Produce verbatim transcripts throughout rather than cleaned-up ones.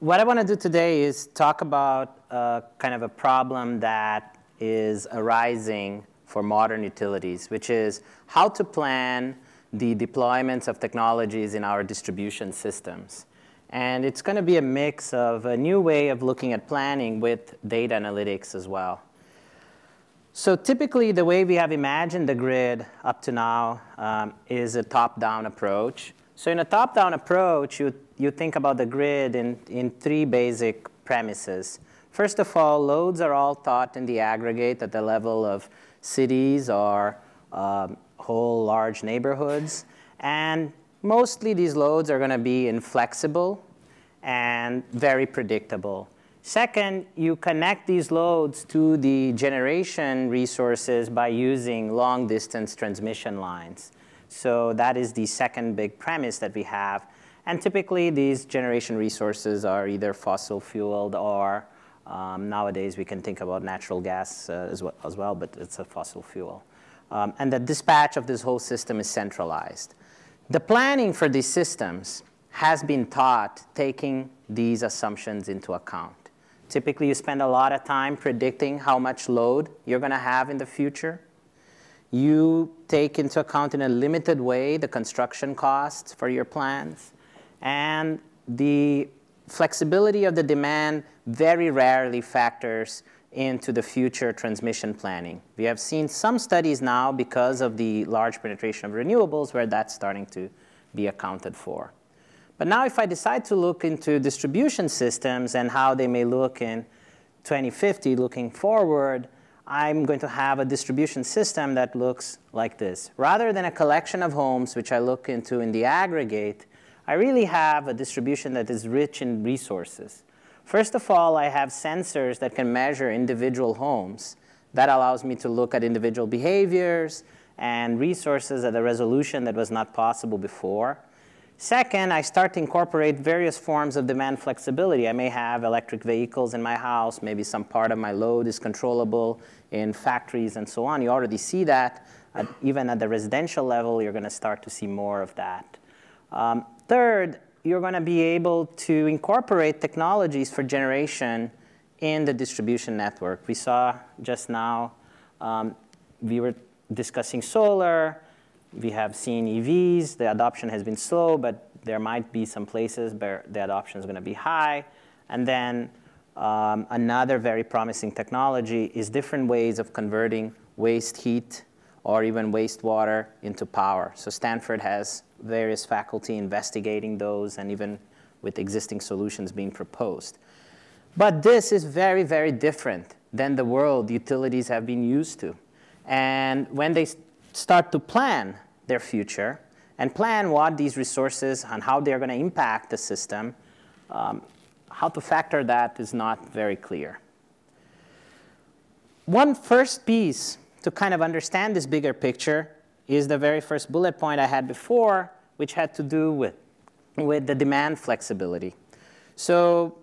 What I want to do today is talk about uh, kind of a problem that is arising for modern utilities, which is how to plan the deployments of technologies in our distribution systems. And it's going to be a mix of a new way of looking at planning with data analytics as well. So typically, the way we have imagined the grid up to now um, is a top-down approach. So in a top-down approach, you, you think about the grid in, in three basic premises. First of all, loads are all thought in the aggregate at the level of cities or um, whole large neighborhoods. And mostly, these loads are going to be inflexible and very predictable. Second, you connect these loads to the generation resources by using long-distance transmission lines. So that is the second big premise that we have. And typically, these generation resources are either fossil-fueled or um, nowadays we can think about natural gas uh, as, well, as well, but it's a fossil fuel. Um, and the dispatch of this whole system is centralized. The planning for these systems has been taught taking these assumptions into account. Typically, you spend a lot of time predicting how much load you're going to have in the future. You take into account in a limited way the construction costs for your plans. And the flexibility of the demand very rarely factors into the future transmission planning. We have seen some studies now because of the large penetration of renewables where that's starting to be accounted for. But now if I decide to look into distribution systems and how they may look in twenty fifty, looking forward, I'm going to have a distribution system that looks like this. Rather than a collection of homes, which I look into in the aggregate, I really have a distribution that is rich in resources. First of all, I have sensors that can measure individual homes. That allows me to look at individual behaviors and resources at a resolution that was not possible before. Second, I start to incorporate various forms of demand flexibility. I may have electric vehicles in my house. Maybe some part of my load is controllable in factories and so on. You already see that. At, even at the residential level, you're going to start to see more of that. Um, third, you're going to be able to incorporate technologies for generation in the distribution network. We saw just now, um, we were discussing solar. We have seen E Vs. The adoption has been slow, but there might be some places where the adoption is going to be high. And then um, another very promising technology is different ways of converting waste heat or even wastewater into power. So Stanford has various faculty investigating those and even with existing solutions being proposed. But this is very, very different than the world utilities have been used to. And when they start to plan their future and plan what these resources and how they're going to impact the system, um, how to factor that is not very clear. One first piece to kind of understand this bigger picture is the very first bullet point I had before, which had to do with, with the demand flexibility. So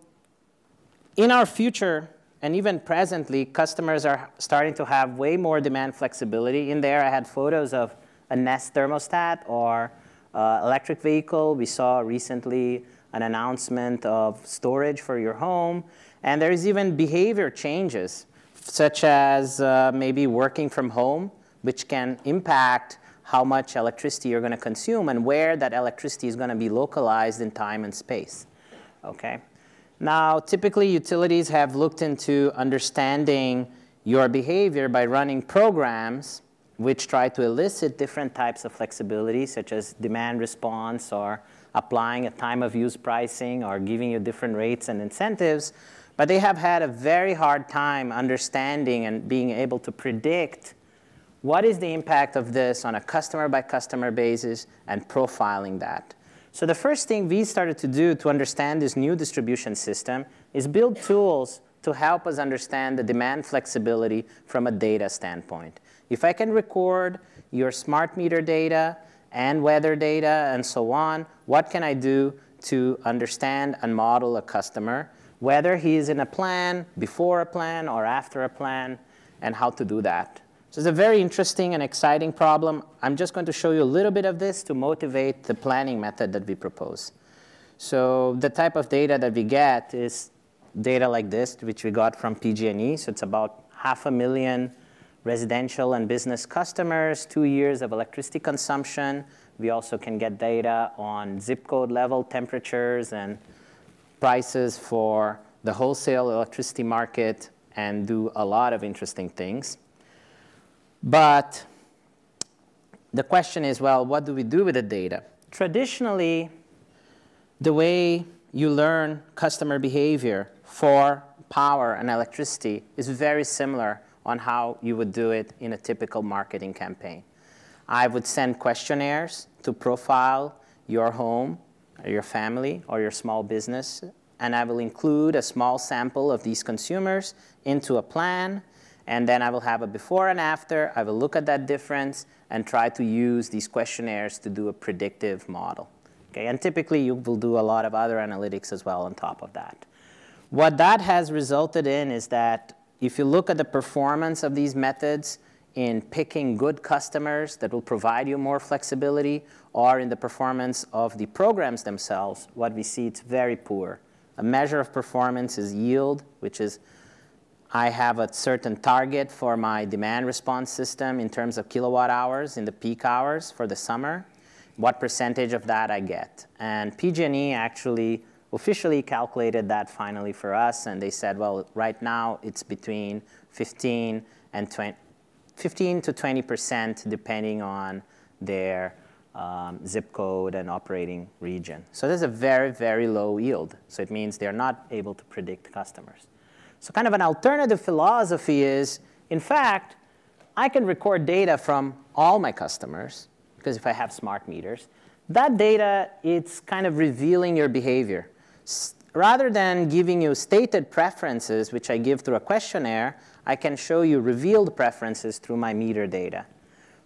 in our future, and even presently, customers are starting to have way more demand flexibility. In there, I had photos of a Nest thermostat or uh, electric vehicle. We saw recently an announcement of storage for your home. And there is even behavior changes, such as uh, maybe working from home, which can impact how much electricity you're going to consume and where that electricity is going to be localized in time and space. Okay. Now, typically, utilities have looked into understanding your behavior by running programs which try to elicit different types of flexibility, such as demand response or applying a time-of-use pricing or giving you different rates and incentives. But they have had a very hard time understanding and being able to predict what is the impact of this on a customer-by-customer basis and profiling that. So the first thing we started to do to understand this new distribution system is build tools to help us understand the demand flexibility from a data standpoint. If I can record your smart meter data and weather data and so on, what can I do to understand and model a customer, whether he is in a plan, before a plan, or after a plan, and how to do that? So it's a very interesting and exciting problem. I'm just going to show you a little bit of this to motivate the planning method that we propose. So the type of data that we get is data like this, which we got from P G and E. So it's about half a million residential and business customers, two years of electricity consumption. We also can get data on zip code level temperatures and prices for the wholesale electricity market and do a lot of interesting things. But the question is, well, what do we do with the data? Traditionally, the way you learn customer behavior for power and electricity is very similar on how you would do it in a typical marketing campaign. I would send questionnaires to profile your home, or your family, or your small business, and I will include a small sample of these consumers into a plan, and then I will have a before and after. I will look at that difference and try to use these questionnaires to do a predictive model. Okay? And typically, you will do a lot of other analytics as well on top of that. What that has resulted in is that if you look at the performance of these methods in picking good customers that will provide you more flexibility, or in the performance of the programs themselves, what we see, it's very poor. A measure of performance is yield, which is I have a certain target for my demand response system in terms of kilowatt hours in the peak hours for the summer, what percentage of that I get. And P G and E actually officially calculated that finally for us, and they said, well, right now it's between fifteen and twenty, fifteen to twenty percent depending on their Um, zip code and operating region. So there's a very, very low yield. So it means they're not able to predict customers. So kind of an alternative philosophy is, in fact, I can record data from all my customers, because if I have smart meters, that data, it's kind of revealing your behavior. S- rather than giving you stated preferences, which I give through a questionnaire, I can show you revealed preferences through my meter data.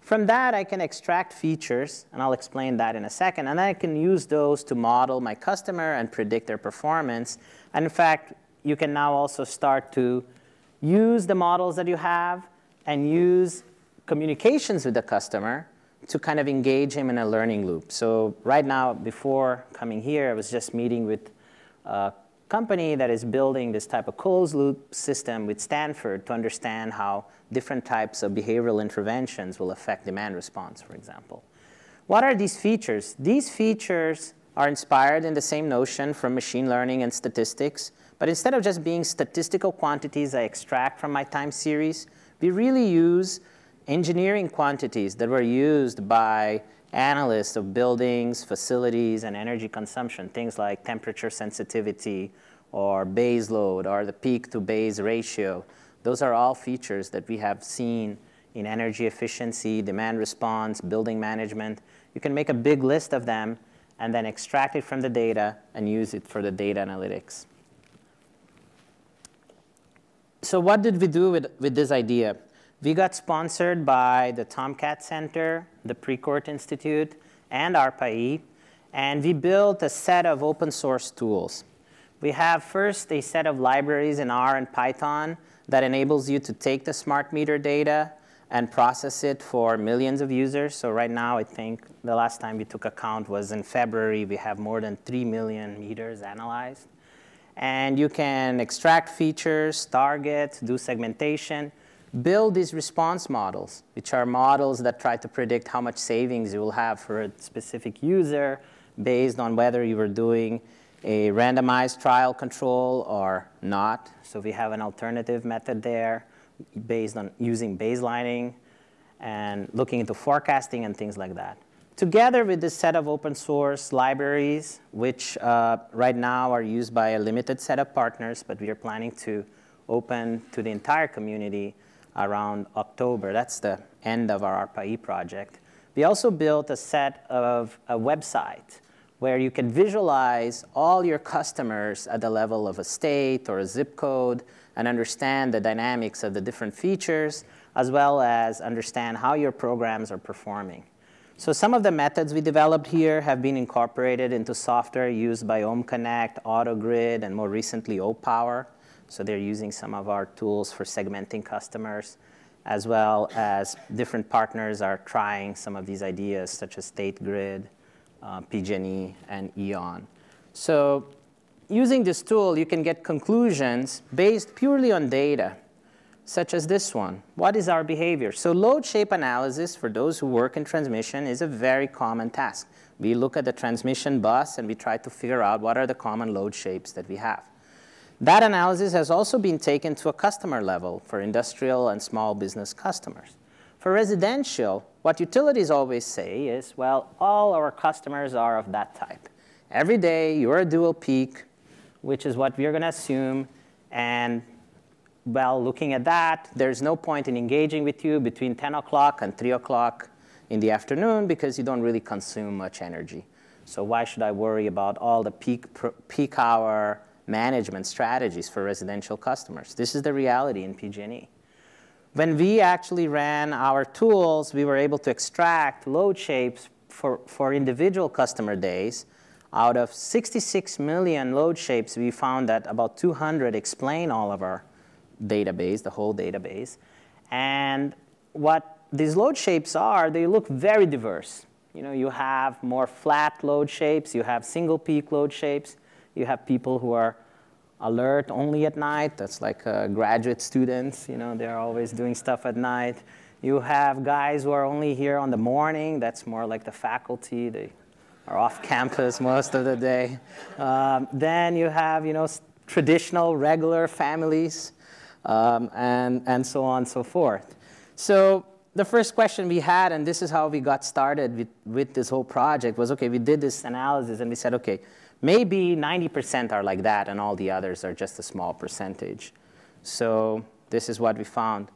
From that, I can extract features, and I'll explain that in a second, and I can use those to model my customer and predict their performance. And in fact, you can now also start to use the models that you have and use communications with the customer to kind of engage him in a learning loop. So right now, before coming here, I was just meeting with a company that is building this type of closed loop system with Stanford to understand how different types of behavioral interventions will affect demand response, for example. What are these features? These features are inspired in the same notion from machine learning and statistics, but instead of just being statistical quantities I extract from my time series, we really use engineering quantities that were used by analysts of buildings, facilities, and energy consumption, things like temperature sensitivity, or base load, or the peak to base ratio. Those are all features that we have seen in energy efficiency, demand response, building management. You can make a big list of them and then extract it from the data and use it for the data analytics. So what did we do with, with this idea? We got sponsored by the Tomcat Center, the Precourt Institute, and ARPA-E, and we built a set of open source tools. We have first a set of libraries in R and Python that enables you to take the smart meter data and process it for millions of users. So right now, I think the last time we took a count was in February. We have more than three million meters analyzed. And you can extract features, targets, do segmentation, build these response models, which are models that try to predict how much savings you will have for a specific user based on whether you were doing a randomized trial control or not. So we have an alternative method there based on using baselining and looking into forecasting and things like that. Together with this set of open source libraries, which uh, right now are used by a limited set of partners, but we are planning to open to the entire community around October. That's the end of our ARPA-E project. We also built a set of a website where you can visualize all your customers at the level of a state or a zip code and understand the dynamics of the different features, as well as understand how your programs are performing. So some of the methods we developed here have been incorporated into software used by OhmConnect, AutoGrid, and more recently, Opower. So they're using some of our tools for segmenting customers, as well as different partners are trying some of these ideas, such as StateGrid, Uh, P G and E, and Eon. So using this tool, you can get conclusions based purely on data, such as this one. What is our behavior? So load shape analysis, for those who work in transmission, is a very common task. We look at the transmission bus, and we try to figure out what are the common load shapes that we have. That analysis has also been taken to a customer level for industrial and small business customers. For residential, what utilities always say is, well, all our customers are of that type. Every day, you're a dual peak, which is what we're going to assume. And well, looking at that, there's no point in engaging with you between ten o'clock and three o'clock in the afternoon because you don't really consume much energy. So why should I worry about all the peak, peak hour management strategies for residential customers? This is the reality in P G and E. When we actually ran our tools, we were able to extract load shapes for, for individual customer days. Out of sixty-six million load shapes, we found that about two hundred explain all of our database, the whole database. And what these load shapes are, they look very diverse. You know, you have more flat load shapes. You have single peak load shapes. You have people who are alert only at night. That's like uh, graduate students. You know, they're always doing stuff at night. You have guys who are only here on the morning. That's more like the faculty. They are off campus most of the day. Um, then you have, you know, traditional, regular families, um, and, and so on and so forth. So the first question we had, and this is how we got started with, with this whole project, was, OK, we did this analysis, and we said, OK, maybe ninety percent are like that, and all the others are just a small percentage. So this is what we found.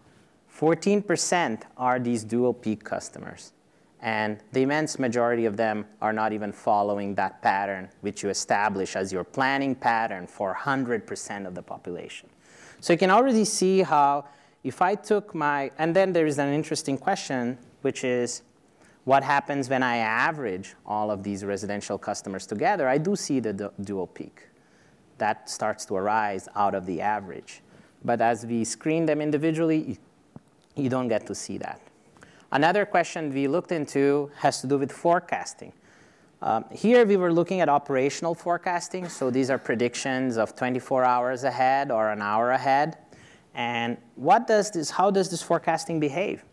fourteen percent are these dual peak customers. And the immense majority of them are not even following that pattern, which you establish as your planning pattern for one hundred percent of the population. So you can already see how if I took my, and then there is an interesting question, which is what happens when I average all of these residential customers together? I do see the du dual peak. That starts to arise out of the average. But as we screen them individually, you don't get to see that. Another question we looked into has to do with forecasting. Um, here, we were looking at operational forecasting. So these are predictions of twenty-four hours ahead or an hour ahead. And what does this, how does this forecasting behave?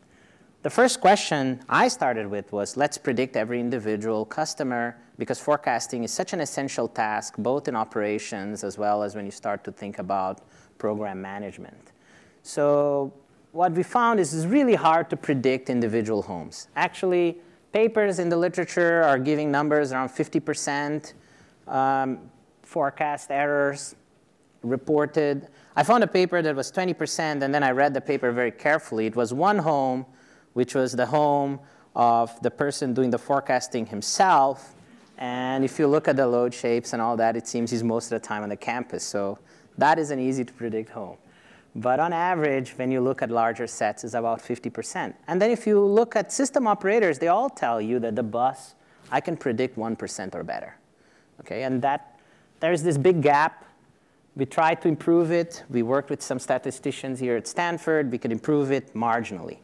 The first question I started with was, let's predict every individual customer, because forecasting is such an essential task, both in operations as well as when you start to think about program management. So what we found is it's really hard to predict individual homes. Actually, papers in the literature are giving numbers around fifty percent um, forecast errors reported. I found a paper that was twenty percent, and then I read the paper very carefully. It was one home, which was the home of the person doing the forecasting himself. And if you look at the load shapes and all that, it seems he's most of the time on the campus. So that is an easy to predict home. But on average, when you look at larger sets, it's about fifty percent. And then if you look at system operators, they all tell you that the bus, I can predict one percent or better. Okay, and that, there's this big gap. We tried to improve it. We worked with some statisticians here at Stanford. We could improve it marginally.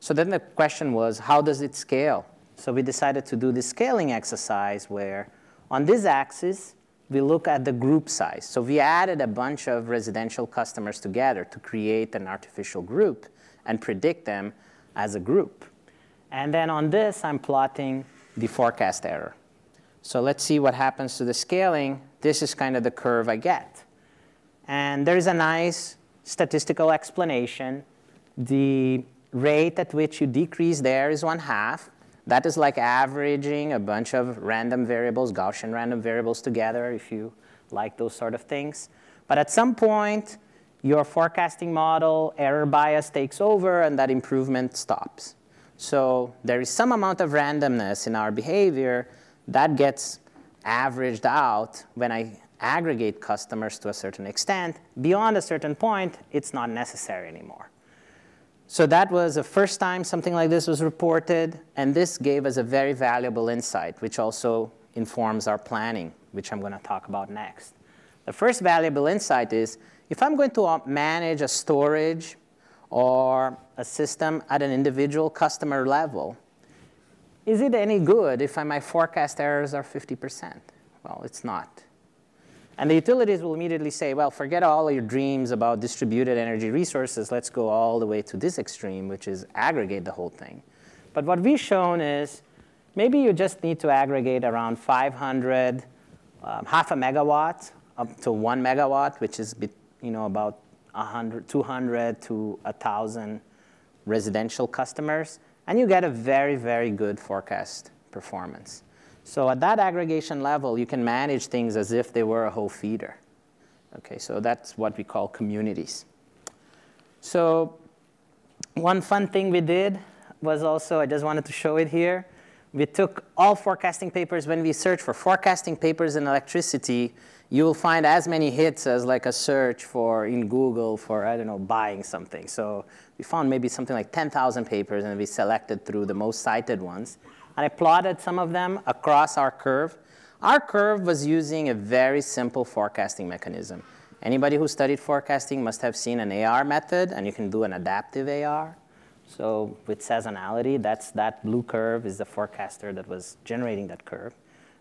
So then the question was, how does it scale? So we decided to do this scaling exercise where on this axis, we look at the group size. So we added a bunch of residential customers together to create an artificial group and predict them as a group. And then on this, I'm plotting the forecast error. So let's see what happens to the scaling. This is kind of the curve I get. And there is a nice statistical explanation. The rate at which you decrease there is one half. That is like averaging a bunch of random variables, Gaussian random variables together, if you like those sort of things. But at some point, your forecasting model error bias takes over, and that improvement stops. So there is some amount of randomness in our behavior that gets averaged out when I aggregate customers to a certain extent. Beyond a certain point, it's not necessary anymore. So that was the first time something like this was reported. And this gave us a very valuable insight, which also informs our planning, which I'm going to talk about next. The first valuable insight is, if I'm going to manage a storage or a system at an individual customer level, is it any good if my forecast errors are fifty percent? Well, it's not. And the utilities will immediately say, well, forget all your dreams about distributed energy resources. Let's go all the way to this extreme, which is aggregate the whole thing. But what we've shown is maybe you just need to aggregate around five hundred, um, half a megawatt up to one megawatt, which is you know, about one hundred, two hundred to one thousand residential customers. And you get a very, very good forecast performance. So at that aggregation level, you can manage things as if they were a whole feeder. Okay, so that's what we call communities. So one fun thing we did was also, I just wanted to show it here. We took all forecasting papers. When we search for forecasting papers in electricity, you will find as many hits as like a search for in Google for, I don't know, buying something. So we found maybe something like ten thousand papers, and we selected through the most cited ones. And I plotted some of them across our curve. Our curve was using a very simple forecasting mechanism. Anybody who studied forecasting must have seen an A R method, and you can do an adaptive A R. So with seasonality, that's that blue curve is the forecaster that was generating that curve.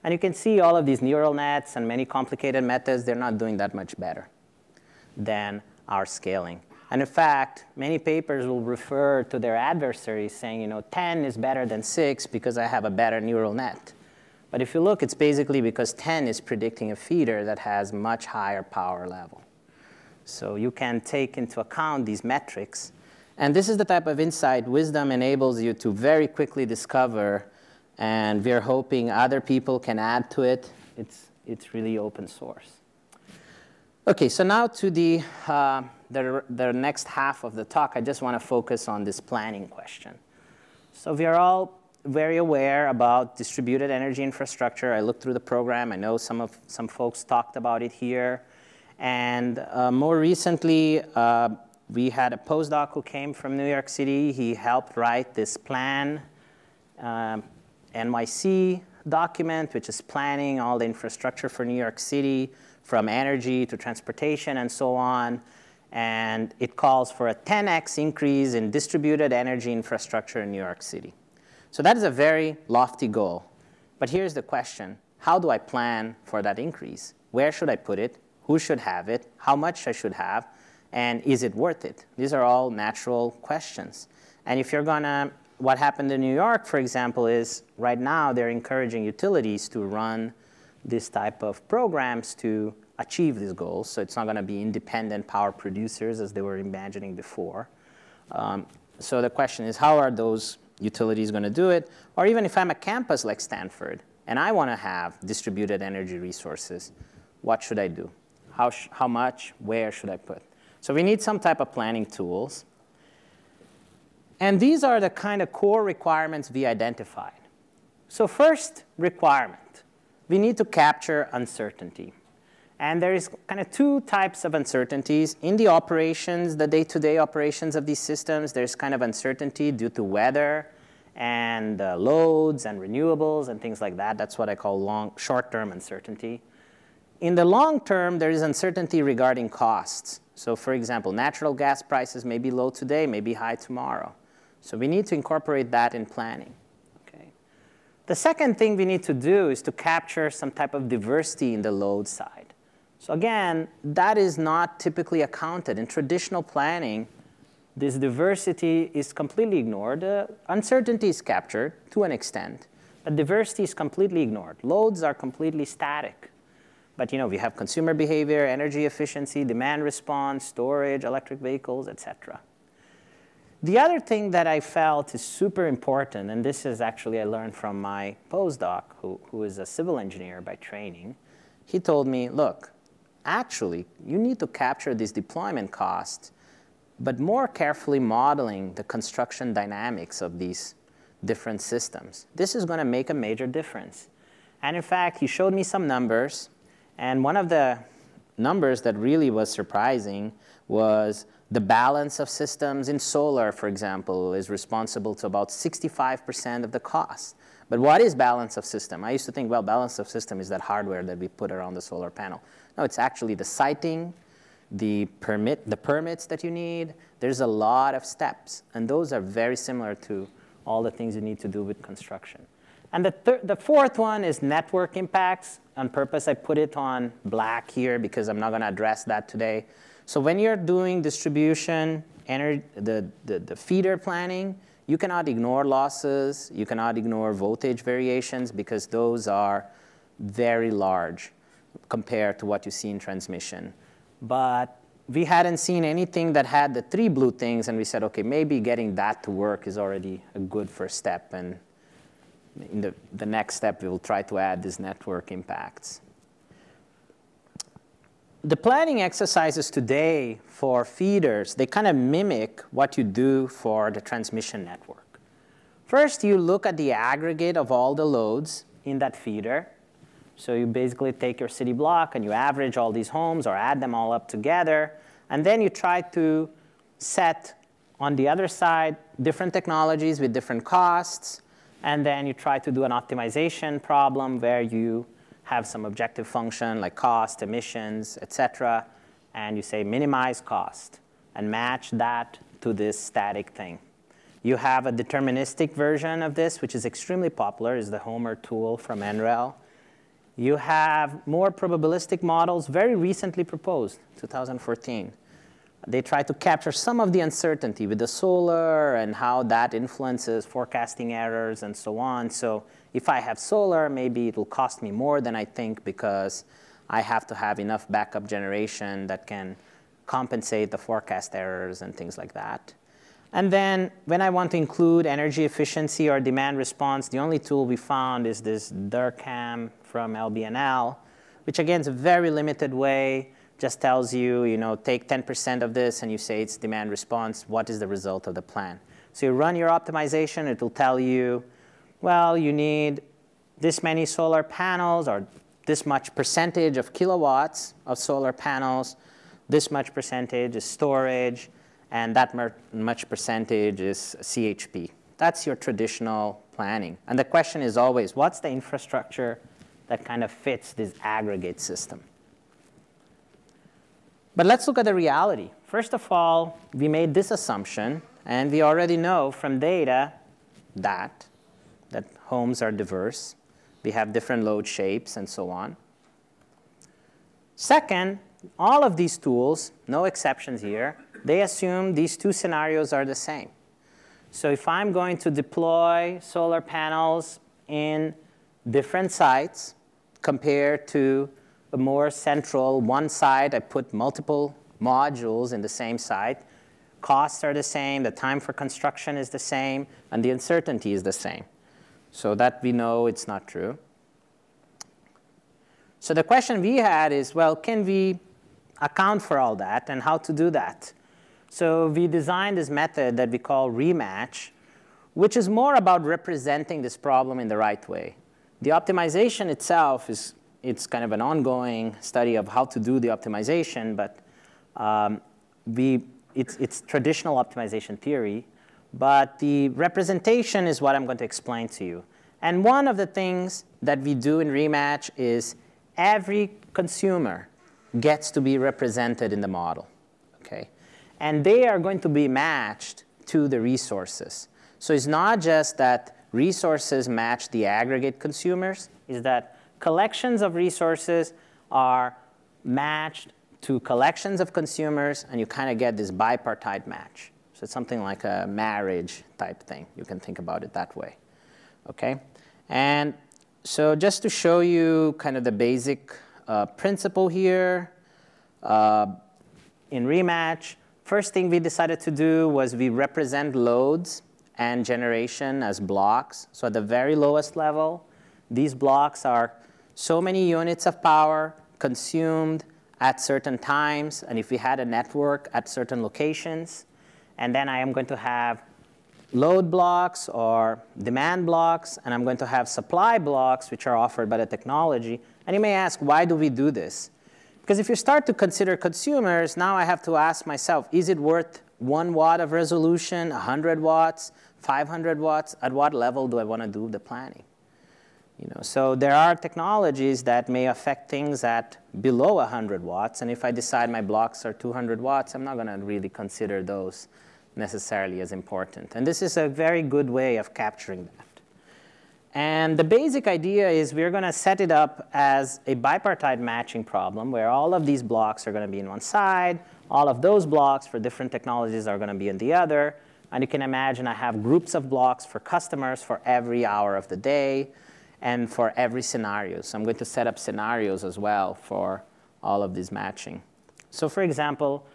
And you can see all of these neural nets and many complicated methods, they're not doing that much better than our scaling. And in fact, many papers will refer to their adversaries saying, you know, ten is better than six because I have a better neural net. But if you look, it's basically because ten is predicting a feeder that has much higher power level. So you can take into account these metrics. And this is the type of insight Wisdom enables you to very quickly discover. And we're hoping other people can add to it. It's, it's really open source. OK, so now to the... Uh, The, the next half of the talk, I just want to focus on this planning question. So we are all very aware about distributed energy infrastructure. I looked through the program. I know some, of, some folks talked about it here. And uh, more recently, uh, we had a postdoc who came from New York City. He helped write this plan, um, N Y C document, which is planning all the infrastructure for New York City, from energy to transportation and so on. And it calls for a ten X increase in distributed energy infrastructure in New York City. So that is a very lofty goal. But here's the question. How do I plan for that increase? Where should I put it? Who should have it? How much I should have? And is it worth it? These are all natural questions. And if you're going to, what happened in New York, for example, is right now they're encouraging utilities to run this type of programs to achieve these goals, so it's not going to be independent power producers as they were imagining before. Um, so the question is, how are those utilities going to do it? Or even if I'm a campus like Stanford and I want to have distributed energy resources, what should I do? How, sh how much? Where should I put? So we need some type of planning tools. And these are the kind of core requirements we identified. So first requirement, we need to capture uncertainty. And there is kind of two types of uncertainties. In the operations, the day-to-day operations of these systems, there's kind of uncertainty due to weather and uh, loads and renewables and things like that. That's what I call long, short-term uncertainty. In the long term, there is uncertainty regarding costs. So for example, natural gas prices may be low today, may be high tomorrow. So we need to incorporate that in planning. Okay. The second thing we need to do is to capture some type of diversity in the load side. So again, that is not typically accounted. In traditional planning, this diversity is completely ignored. Uh, uncertainty is captured to an extent, but diversity is completely ignored. Loads are completely static. But you know, we have consumer behavior, energy efficiency, demand response, storage, electric vehicles, et cetera. The other thing that I felt is super important, and this is actually I learned from my postdoc, who, who is a civil engineer by training. He told me, look, actually, you need to capture these deployment costs, but more carefully modeling the construction dynamics of these different systems. This is going to make a major difference. And in fact, he showed me some numbers. And one of the numbers that really was surprising was the balance of systems in solar, for example, is responsible to about sixty-five percent of the cost. But what is balance of system? I used to think, well, balance of system is that hardware that we put around the solar panel. No, it's actually the siting, the permit, the permits that you need. There's a lot of steps. And those are very similar to all the things you need to do with construction. And the, the fourth one is network impacts. On purpose, I put it on black here because I'm not going to address that today. So when you're doing distribution, energy, the, the, the feeder planning, you cannot ignore losses. You cannot ignore voltage variations because those are very large compared to what you see in transmission. But we hadn't seen anything that had the three blue things, and we said, OK, maybe getting that to work is already a good first step. And in the, the next step, we will try to add these network impacts. The planning exercises today for feeders, they kind of mimic what you do for the transmission network. First, you look at the aggregate of all the loads in that feeder. So you basically take your city block and you average all these homes or add them all up together. And then you try to set, on the other side, different technologies with different costs. And then you try to do an optimization problem where you have some objective function like cost, emissions, et cetera. And you say minimize cost and match that to this static thing. You have a deterministic version of this, which is extremely popular, is the Homer tool from N R E L. You have more probabilistic models very recently proposed, two thousand fourteen. They try to capture some of the uncertainty with the solar and how that influences forecasting errors and so on. So if I have solar, maybe it'll cost me more than I think because I have to have enough backup generation that can compensate the forecast errors and things like that. And then when I want to include energy efficiency or demand response, the only tool we found is this DERCAM from L B N L, which again is a very limited way. Just tells you, you know, take ten percent of this and you say it's demand response, what is the result of the plan? So you run your optimization, it will tell you, well, you need this many solar panels or this much percentage of kilowatts of solar panels, this much percentage is storage, and that much percentage is C H P. That's your traditional planning. And the question is always, what's the infrastructure that kind of fits this aggregate system? But let's look at the reality. First of all, we made this assumption, and we already know from data that, that homes are diverse. We have different load shapes and so on. Second, all of these tools, no exceptions here, they assume these two scenarios are the same. So if I'm going to deploy solar panels in different sites compared to a more central one site, I put multiple modules in the same site. Costs are the same, the time for construction is the same, and the uncertainty is the same. So that we know it's not true. So the question we had is, well, can we account for all that and how to do that? So we designed this method that we call rematch, which is more about representing this problem in the right way. The optimization itself is It's kind of an ongoing study of how to do the optimization, but um, we, it's, it's traditional optimization theory. But the representation is what I'm going to explain to you. And one of the things that we do in rematch is every consumer gets to be represented in the model. Okay? And they are going to be matched to the resources. So it's not just that resources match the aggregate consumers, it's that collections of resources are matched to collections of consumers, and you kind of get this bipartite match. So it's something like a marriage type thing. You can think about it that way. Okay? And so just to show you kind of the basic uh, principle here uh, in rematch, first thing we decided to do was we represent loads and generation as blocks. So at the very lowest level, these blocks are so many units of power consumed at certain times, and if we had a network at certain locations. And then I am going to have load blocks or demand blocks, and I'm going to have supply blocks, which are offered by the technology. And you may ask, why do we do this? Because if you start to consider consumers, now I have to ask myself, is it worth one watt of resolution, one hundred watts, five hundred watts? At what level do I want to do the planning? You know, so there are technologies that may affect things at below one hundred watts. And if I decide my blocks are two hundred watts, I'm not going to really consider those necessarily as important. And this is a very good way of capturing that. And the basic idea is we're going to set it up as a bipartite matching problem where all of these blocks are going to be on one side, all of those blocks for different technologies are going to be on the other. And you can imagine I have groups of blocks for customers for every hour of the day and for every scenario. So I'm going to set up scenarios as well for all of these matching. So for example,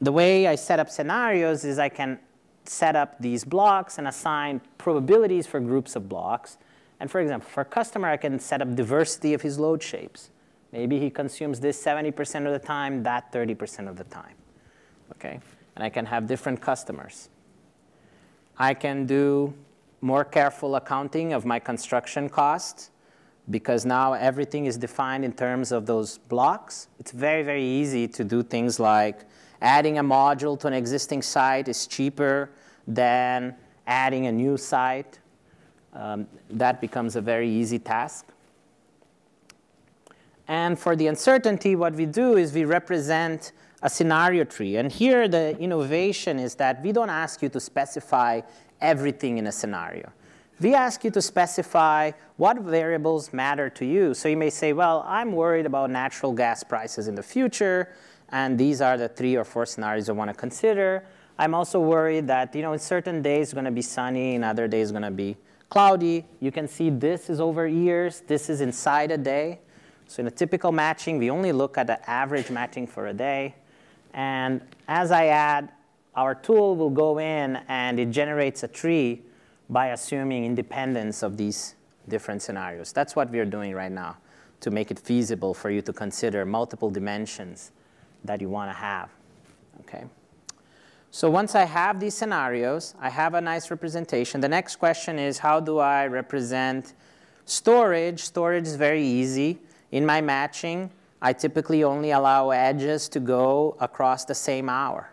the way I set up scenarios is I can set up these blocks and assign probabilities for groups of blocks. And for example, for a customer, I can set up diversity of his load shapes. Maybe he consumes this seventy percent of the time, that thirty percent of the time. Okay? And I can have different customers. I can do more careful accounting of my construction costs, because now everything is defined in terms of those blocks. It's very, very easy to do things like adding a module to an existing site is cheaper than adding a new site. Um, that becomes a very easy task. And for the uncertainty, what we do is we represent a scenario tree. And here the innovation is that we don't ask you to specify everything in a scenario. We ask you to specify what variables matter to you. So you may say, well, I'm worried about natural gas prices in the future, and these are the three or four scenarios I want to consider. I'm also worried that, you know, in certain days it's going to be sunny, in other days it's going to be cloudy. You can see this is over years. This is inside a day. So in a typical matching, we only look at the average matching for a day. And as I add, our tool will go in and it generates a tree by assuming independence of these different scenarios. That's what we are doing right now to make it feasible for you to consider multiple dimensions that you want to have. Okay. So once I have these scenarios, I have a nice representation. The next question is, how do I represent storage? Storage is very easy. In my matching, I typically only allow edges to go across the same hour.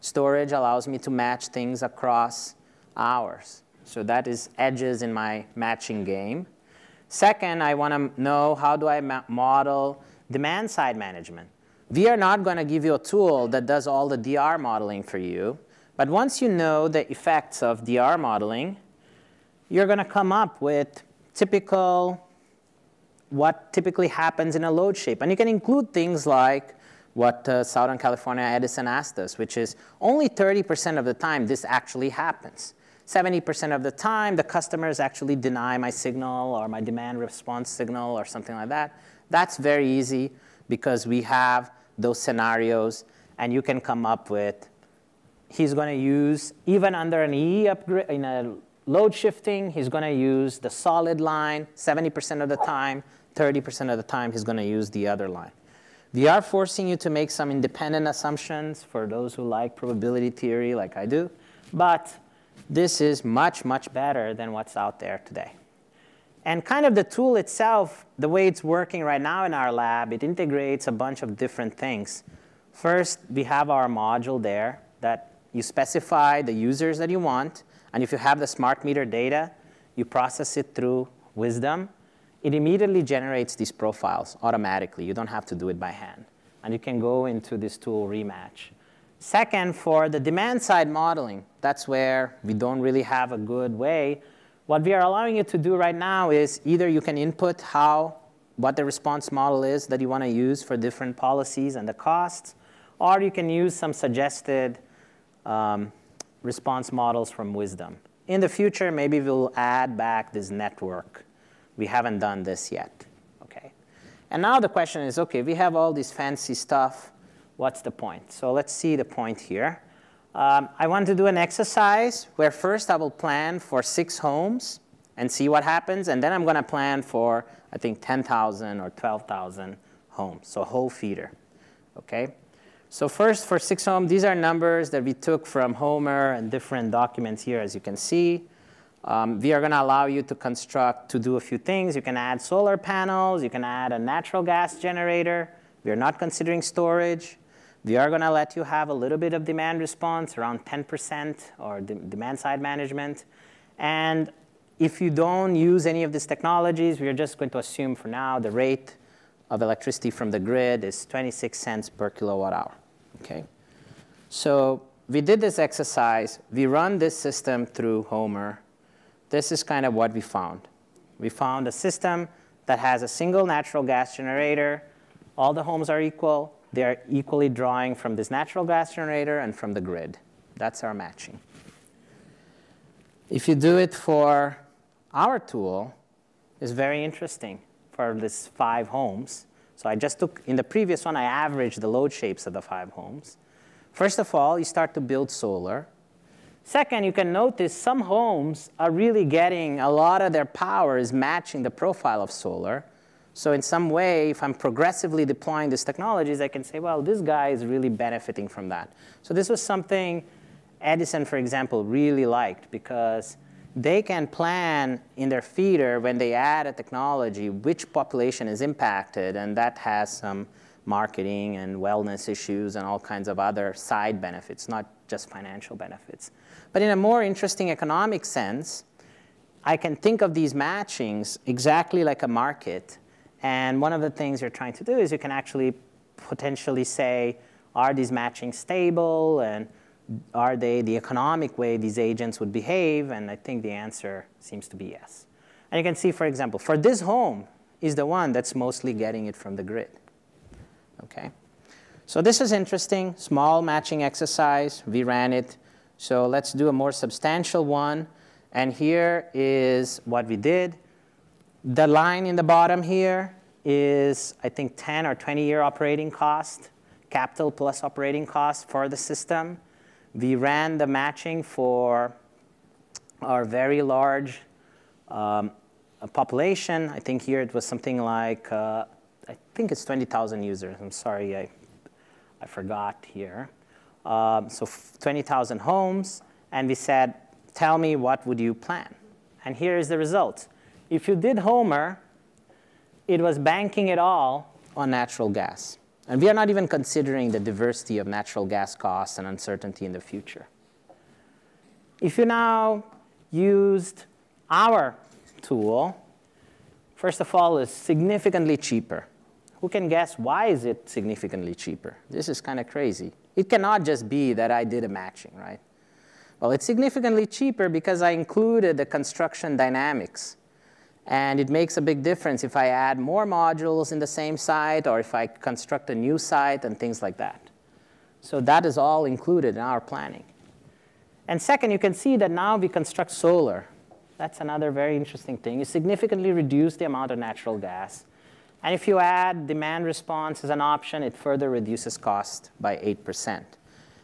Storage allows me to match things across hours. So that is edges in my matching game. Second, I want to know, how do I model demand side management? We are not going to give you a tool that does all the D R modeling for you. But once you know the effects of D R modeling, you're going to come up with typical, what typically happens in a load shape. And you can include things like what uh, Southern California Edison asked us, which is only thirty percent of the time this actually happens. seventy percent of the time, the customers actually deny my signal or my demand response signal or something like that. That's very easy because we have those scenarios, and you can come up with, he's going to use, even under an E E upgrade, in a load shifting, he's going to use the solid line seventy percent of the time, thirty percent of the time he's going to use the other line. We are forcing you to make some independent assumptions for those who like probability theory like I do, but this is much, much better than what's out there today. And kind of the tool itself, the way it's working right now in our lab, it integrates a bunch of different things. First, we have our module there that you specify the users that you want. And if you have the smart meter data, you process it through Wisdom. It immediately generates these profiles automatically. You don't have to do it by hand. And you can go into this tool, Rematch. Second, for the demand side modeling, that's where we don't really have a good way. What we are allowing you to do right now is either you can input how, what the response model is that you want to use for different policies and the costs, or you can use some suggested um, response models from Wisdom. In the future, maybe we'll add back this network. We haven't done this yet. Okay. And now the question is, okay, we have all this fancy stuff. What's the point? So let's see the point here. Um, I want to do an exercise where first I will plan for six homes and see what happens. And then I'm going to plan for, I think, ten thousand or twelve thousand homes, so whole feeder. Okay. So first, for six homes, these are numbers that we took from Homer and different documents here, as you can see. Um, we are going to allow you to construct, to do a few things. You can add solar panels. You can add a natural gas generator. We are not considering storage. We are going to let you have a little bit of demand response, around ten percent, or de demand side management. And if you don't use any of these technologies, we are just going to assume for now the rate of electricity from the grid is twenty-six cents per kilowatt hour. Okay? So we did this exercise. We run this system through Homer. This is kind of what we found. We found a system that has a single natural gas generator. All the homes are equal. They are equally drawing from this natural gas generator and from the grid. That's our matching. If you do it for our tool, it's very interesting for this five homes. So I just took, in the previous one, I averaged the load shapes of the five homes. First of all, you start to build solar. Second, you can notice some homes are really getting a lot of their power is matching the profile of solar. So in some way, if I'm progressively deploying these technologies, I can say, well, this guy is really benefiting from that. So this was something Edison, for example, really liked, because they can plan in their feeder, when they add a technology, which population is impacted, and that has some marketing and wellness issues and all kinds of other side benefits, not just financial benefits. But in a more interesting economic sense, I can think of these matchings exactly like a market. And one of the things you're trying to do is you can actually potentially say, are these matchings stable? And are they the economic way these agents would behave? And I think the answer seems to be yes. And you can see, for example, for this home is the one that's mostly getting it from the grid. Okay. So this is interesting, small matching exercise. We ran it. So let's do a more substantial one. And here is what we did. The line in the bottom here is, I think, ten or twenty year operating cost, capital plus operating cost for the system. We ran the matching for our very large um, population. I think here it was something like, uh, I think it's twenty thousand users. I'm sorry, I, I forgot here. Um, so twenty thousand homes. And we said, tell me, what would you plan? And here is the result. If you did Homer, it was banking it all on natural gas. And we are not even considering the diversity of natural gas costs and uncertainty in the future. If you now used our tool, first of all, it's significantly cheaper. Who can guess why is it significantly cheaper? This is kind of crazy. It cannot just be that I did a matching, right? Well, it's significantly cheaper because I included the construction dynamics. And it makes a big difference if I add more modules in the same site or if I construct a new site and things like that. So that is all included in our planning. And second, you can see that now we construct solar. That's another very interesting thing. You significantly reduce the amount of natural gas. And if you add demand response as an option, it further reduces cost by eight percent.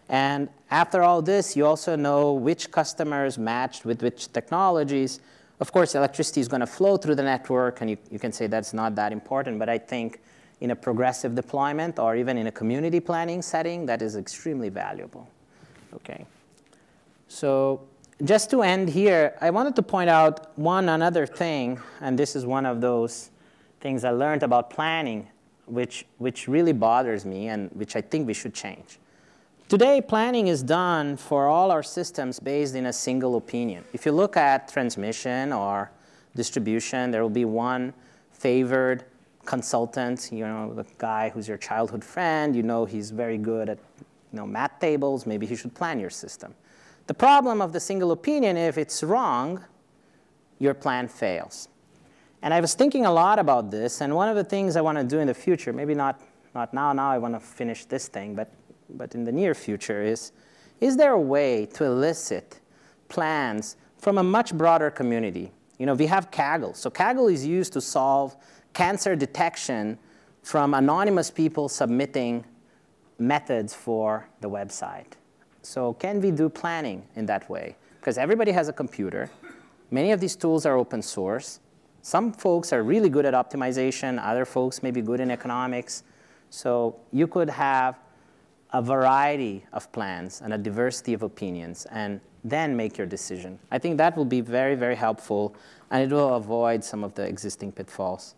And after all this, you also know which customers matched with which technologies. Of course, electricity is going to flow through the network, and you, you can say that's not that important. But I think in a progressive deployment or even in a community planning setting, that is extremely valuable. Okay. So just to end here, I wanted to point out one another thing. And this is one of those things I learned about planning, which, which really bothers me and which I think we should change. Today, planning is done for all our systems based in a single opinion. If you look at transmission or distribution, there will be one favored consultant, you know, the guy who's your childhood friend. You know he's very good at you know, math tables. Maybe he should plan your system. The problem of the single opinion, if it's wrong, your plan fails. And I was thinking a lot about this. And one of the things I want to do in the future, maybe not, not now, now I want to finish this thing, but but in the near future is, is there a way to elicit plans from a much broader community? You know, we have Kaggle. So Kaggle is used to solve cancer detection from anonymous people submitting methods for the website. So can we do planning in that way? Because everybody has a computer. Many of these tools are open source. Some folks are really good at optimization. Other folks may be good in economics. So you could have a variety of plans and a diversity of opinions, and then make your decision. I think that will be very, very helpful, and it will avoid some of the existing pitfalls.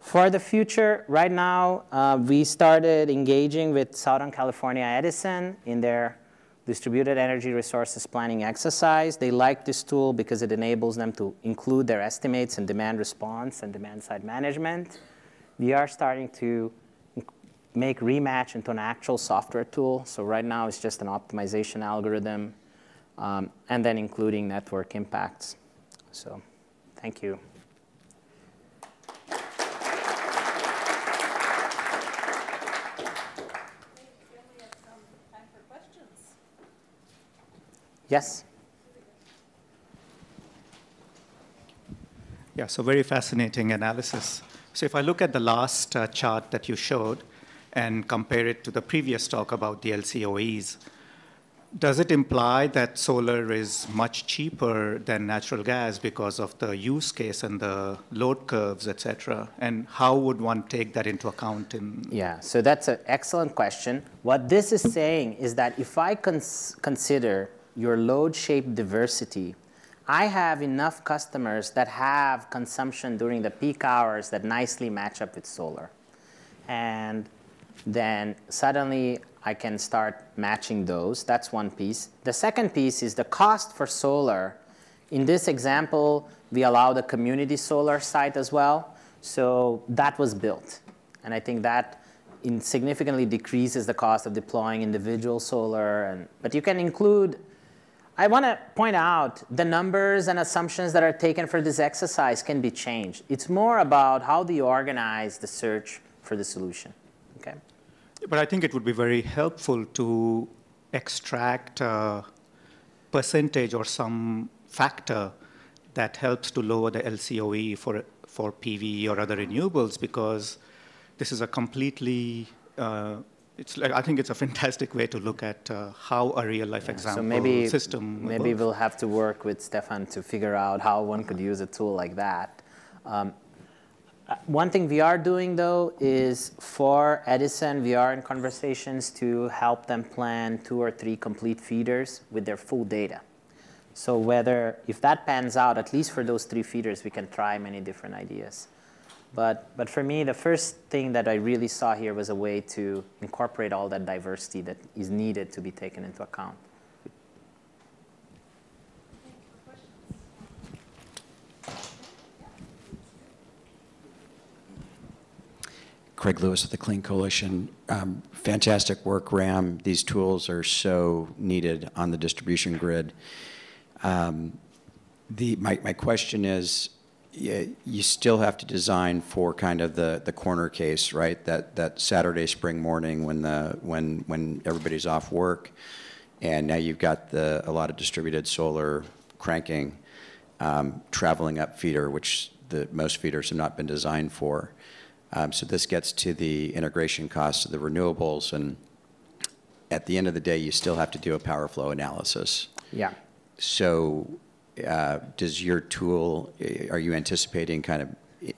For the future, right now, uh, we started engaging with Southern California Edison in their distributed energy resources planning exercise. They like this tool because it enables them to include their estimates in demand response and demand-side management. We are starting to make rematch into an actual software tool. So right now, it's just an optimization algorithm, um, and then including network impacts. So thank you. Yes? Yeah, so very fascinating analysis. So if I look at the last uh, chart that you showed and compare it to the previous talk about the L C O Es, does it imply that solar is much cheaper than natural gas because of the use case and the load curves, et cetera? And how would one take that into account? In yeah, so that's an excellent question. What this is saying is that if I cons consider your load shape diversity, I have enough customers that have consumption during the peak hours that nicely match up with solar. And then suddenly I can start matching those. That's one piece. The second piece is the cost for solar. In this example, we allowed a community solar site as well. So that was built. And I think that significantly decreases the cost of deploying individual solar. And, but you can include, I want to point out the numbers and assumptions that are taken for this exercise can be changed. It's more about how do you organize the search for the solution. Okay. But I think it would be very helpful to extract a percentage or some factor that helps to lower the L C O E for, for P V or other renewables, because this is a completely uh, It's like, I think it's a fantastic way to look at uh, how a real-life yeah, example so maybe, system Maybe works. We'll have to work with Stefan to figure out how one could use a tool like that. Um, one thing we are doing, though, is for Edison, we are in conversations to help them plan two or three complete feeders with their full data. So whether, if that pans out, at least for those three feeders, we can try many different ideas. But, but for me, the first thing that I really saw here was a way to incorporate all that diversity that is needed to be taken into account. Craig Lewis with the Clean Coalition. Um, fantastic work, Ram. These tools are so needed on the distribution grid. Um, the, my, my question is, you still have to design for kind of the, the corner case, right? That that Saturday spring morning when the when when everybody's off work, and now you've got the a lot of distributed solar cranking, um, traveling up feeder, which the most feeders have not been designed for. Um, so this gets to the integration costs of the renewables, and at the end of the day, you still have to do a power flow analysis. Yeah. So. Uh, does your tool, are you anticipating kind of,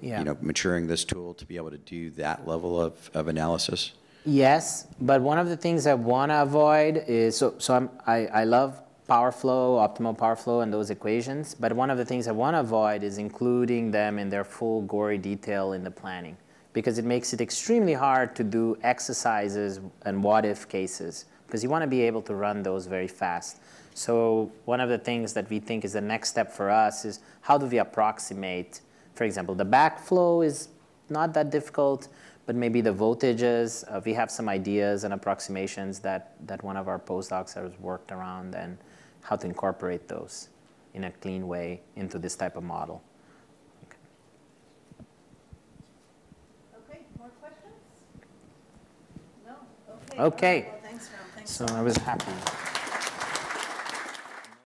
yeah. you know, maturing this tool to be able to do that level of, of analysis? Yes, but one of the things I want to avoid is, so, so I'm, I, I love power flow, optimal power flow and those equations, but one of the things I want to avoid is including them in their full gory detail in the planning, because it makes it extremely hard to do exercises and what-if cases, because you want to be able to run those very fast. So one of the things that we think is the next step for us is how do we approximate, for example, the backflow is not that difficult, but maybe the voltages, uh, we have some ideas and approximations that, that one of our postdocs has worked around and how to incorporate those in a clean way into this type of model. Okay, okay, more questions? No, okay. Okay. Well, thanks, Ram. Thanks so much. I was happy.